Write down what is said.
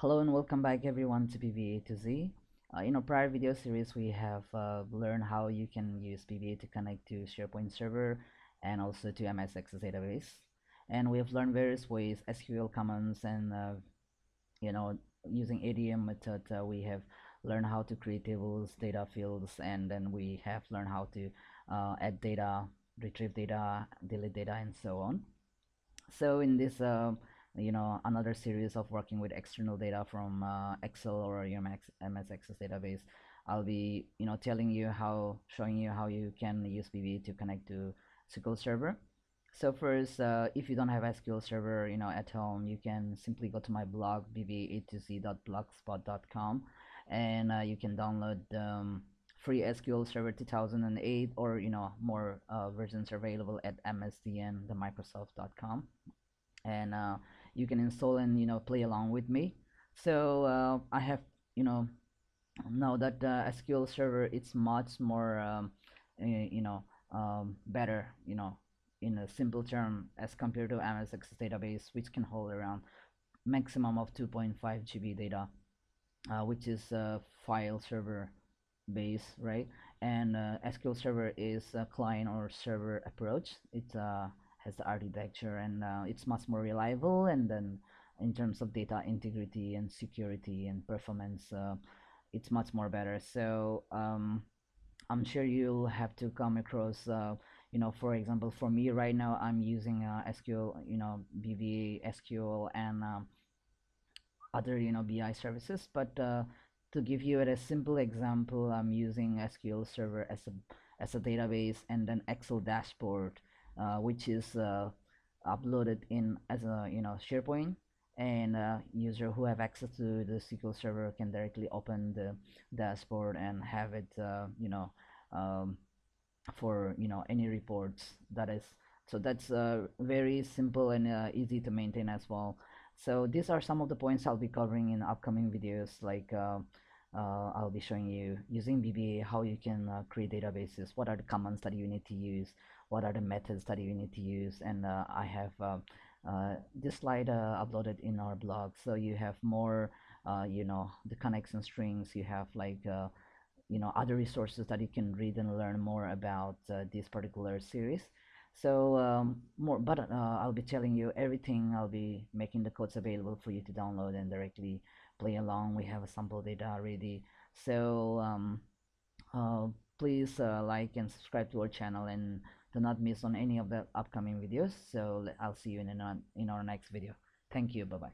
Hello and welcome back everyone to BBA A2Z. In our prior video series we have learned how you can use BBA to connect to SharePoint server and also to MS Access database, and we have learned various ways, SQL commands, and using ADO method we have learned how to create tables, data fields, and then we have learned how to add data, retrieve data, delete data, and so on. So in this another series of working with external data from Excel or your MS Access database, I'll be showing you how you can use bba to connect to SQL Server. So first, if you don't have SQL Server at home, you can simply go to my blog bba2c.blogspot.com, and you can download free SQL Server 2008 or more versions available at MSDN, the Microsoft.com, and you can install and play along with me. So I have now that SQL Server, it's much more better in a simple term as compared to MS Access database, which can hold around maximum of 2.5 GB data, which is file server base, right? And SQL Server is a client or server approach. It's has the architecture, and it's much more reliable, and then in terms of data integrity and security and performance, it's much more better. So I'm sure you'll have to come across for example, for me right now, I'm using SQL, BBA, SQL, and other BI services, but to give you a simple example, I'm using SQL Server as a database, and then Excel dashboard, which is uploaded in as a SharePoint, and user who have access to the SQL Server can directly open the dashboard and have it for any reports. That is, so that's very simple and easy to maintain as well. So these are some of the points I'll be covering in upcoming videos, like I'll be showing you using BBA how you can create databases, what are the commands that you need to use, what are the methods that you need to use, and I have this slide uploaded in our blog, so you have more the connection strings, you have like other resources that you can read and learn more about this particular series. So I'll be telling you everything. I'll be making the codes available for you to download and directly play along. We have a sample data already. So please like and subscribe to our channel, and do not miss on any of the upcoming videos. So I'll see you in our next video. Thank you. Bye bye.